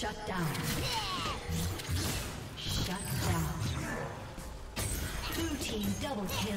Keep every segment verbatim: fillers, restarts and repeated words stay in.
Shut down. Shut down. Blue team double kill.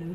Blue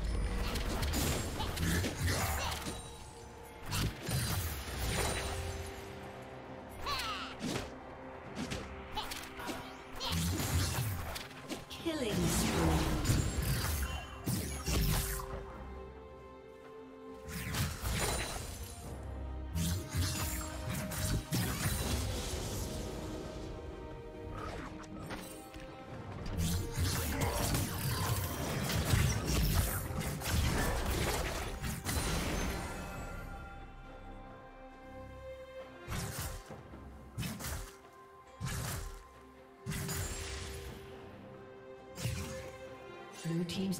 Blue team's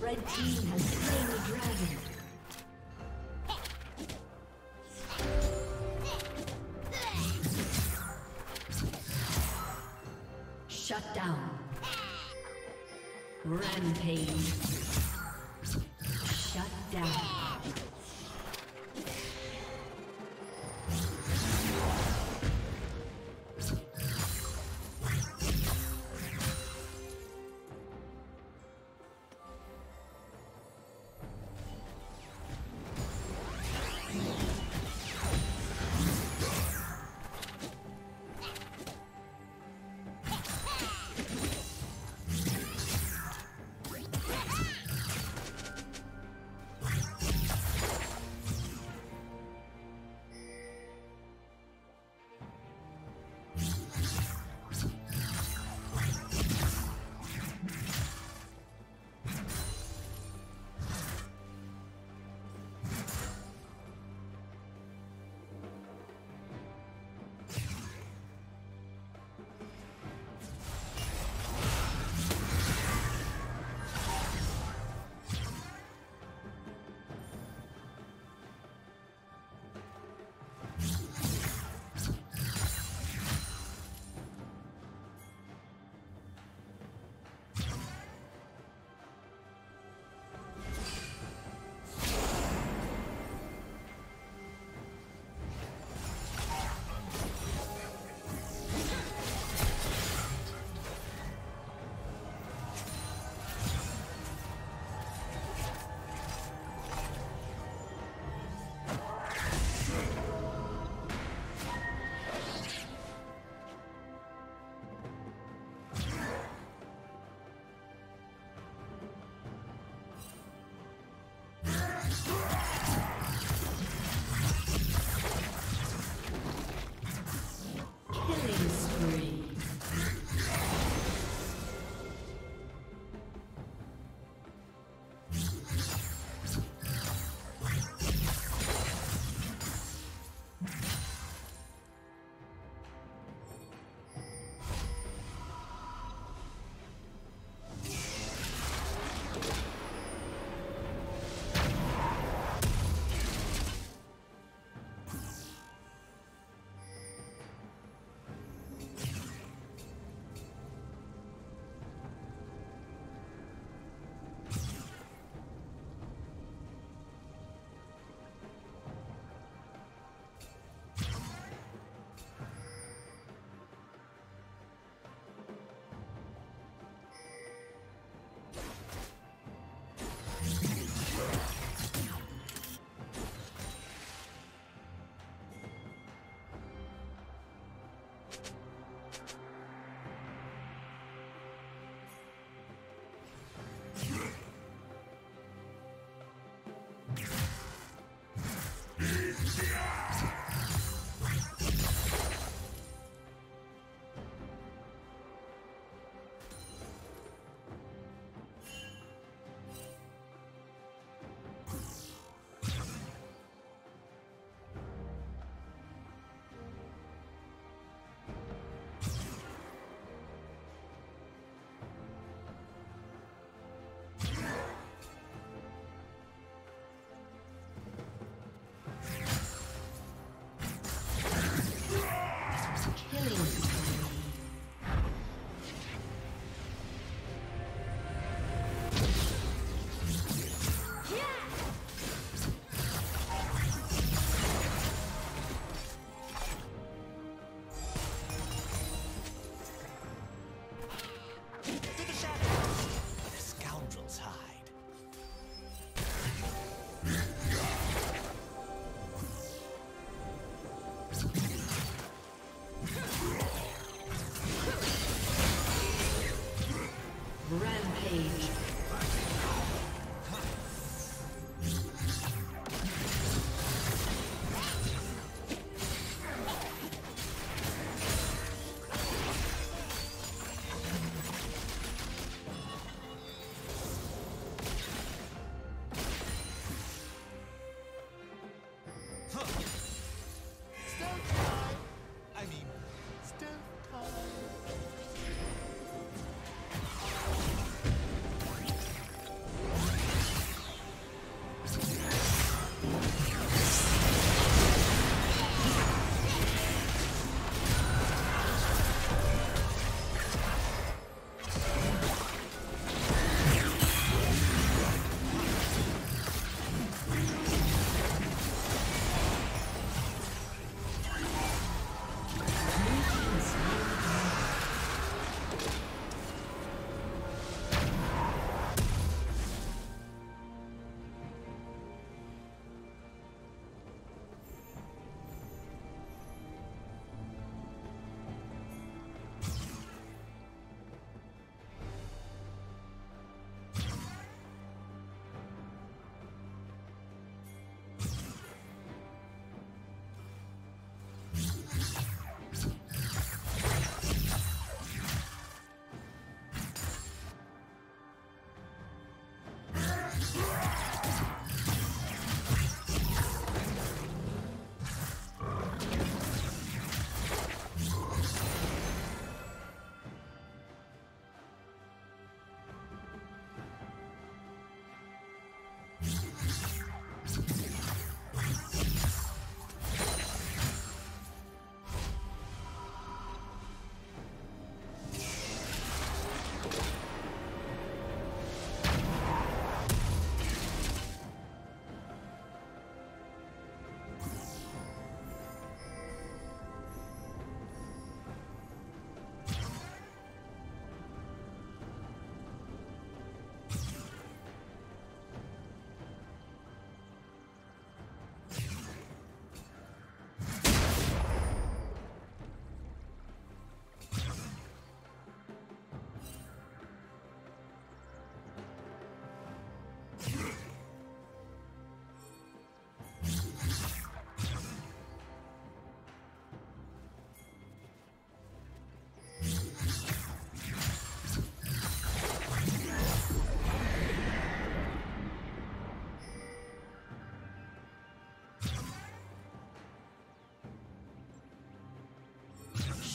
Red team has slain the dragon. Shut down. Rampage.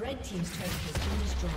Red team's turret has been destroyed.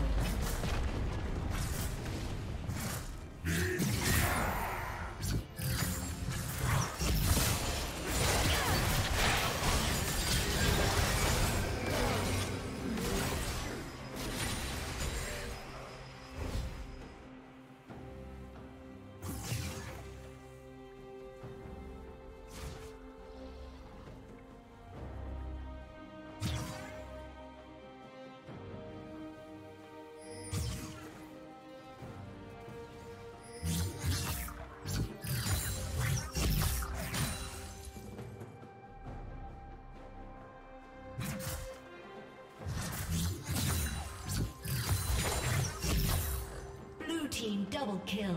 Double kill.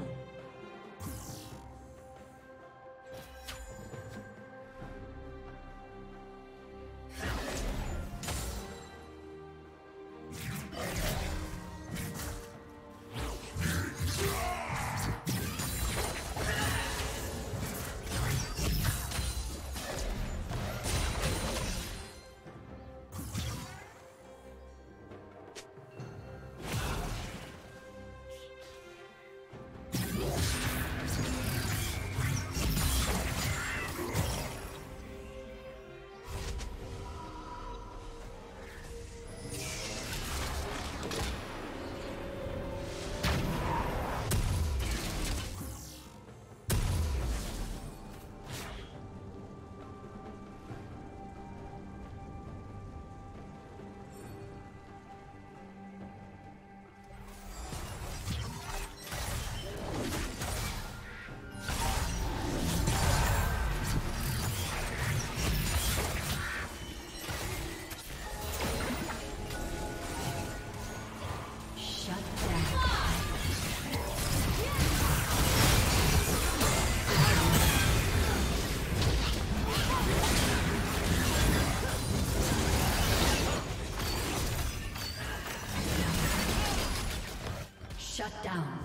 Shut down.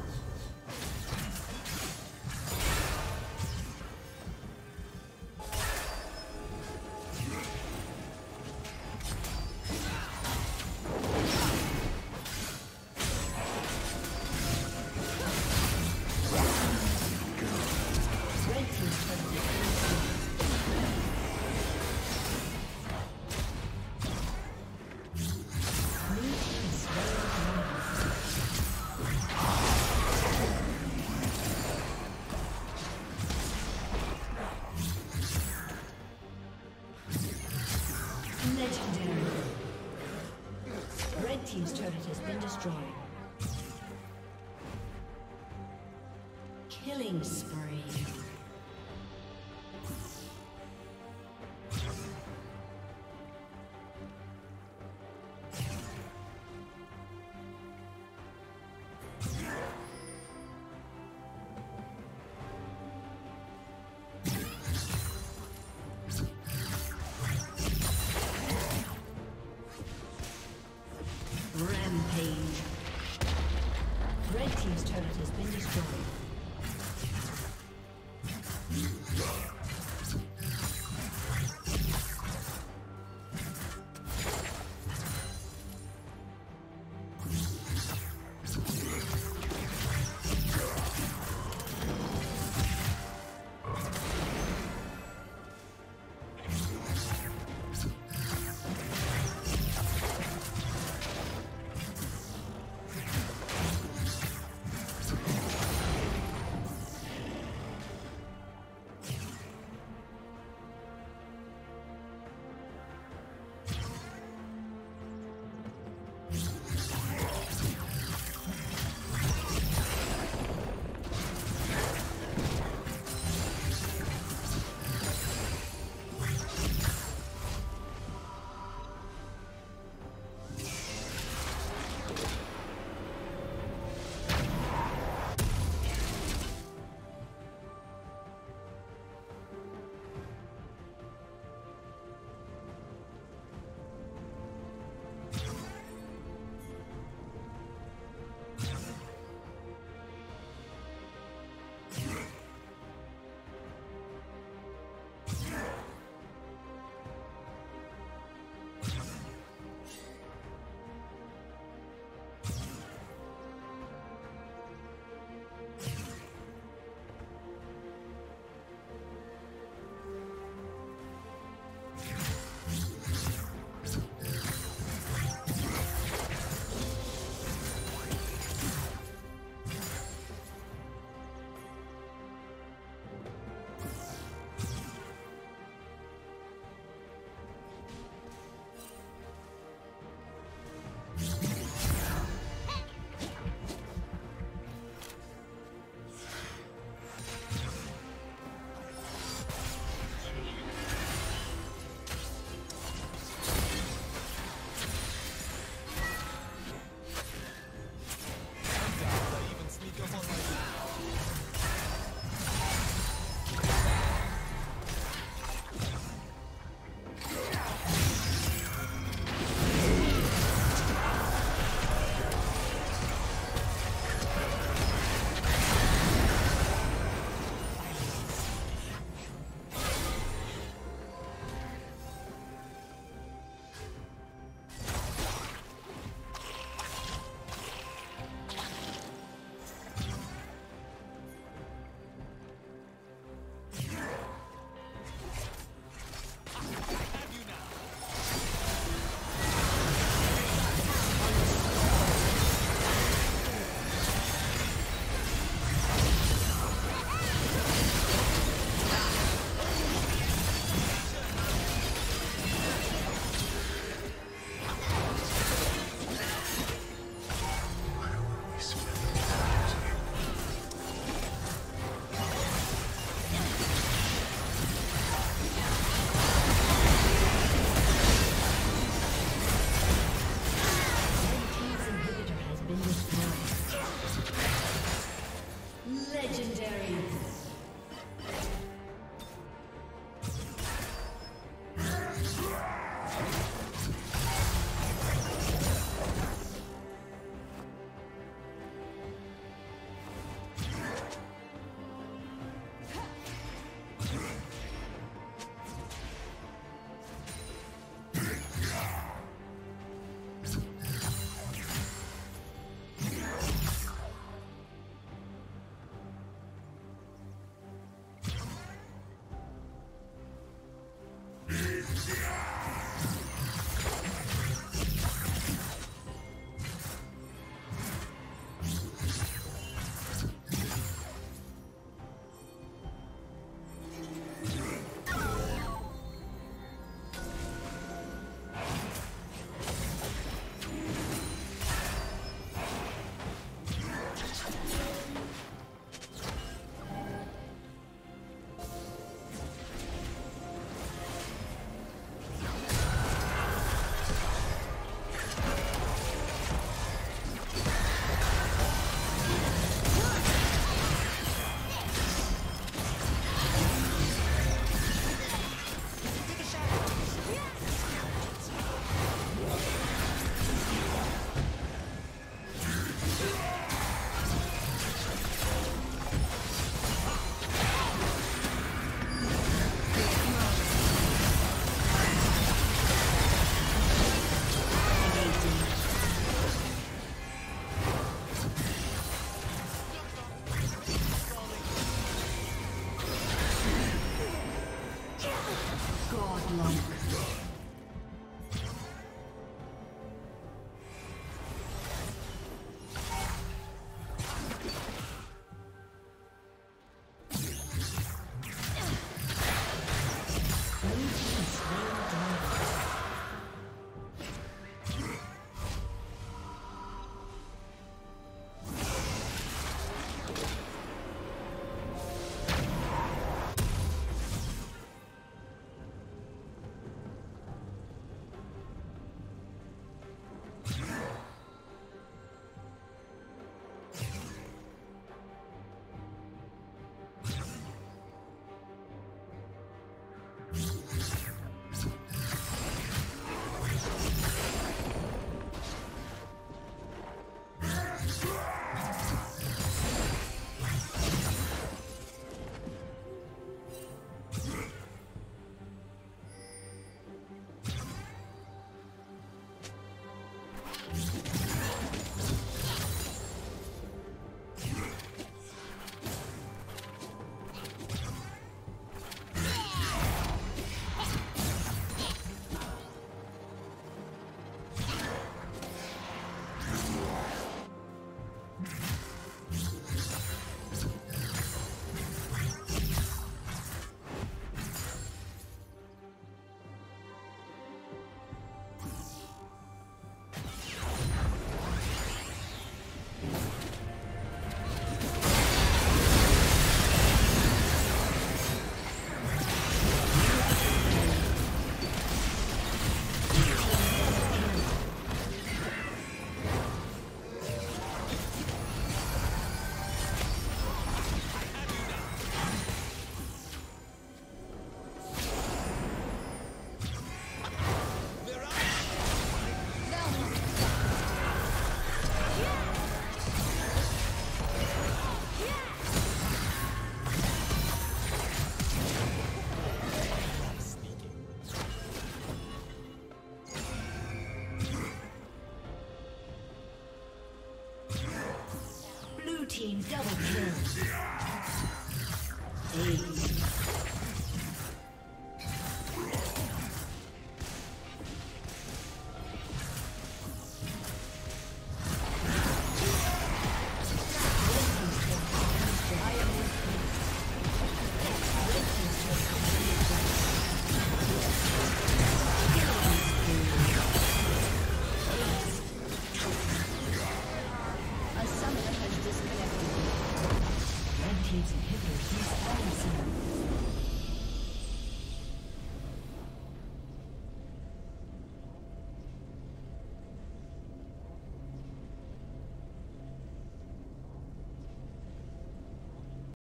Team's turret has been destroyed. Killing spree. Legendary. Double kill. Eight.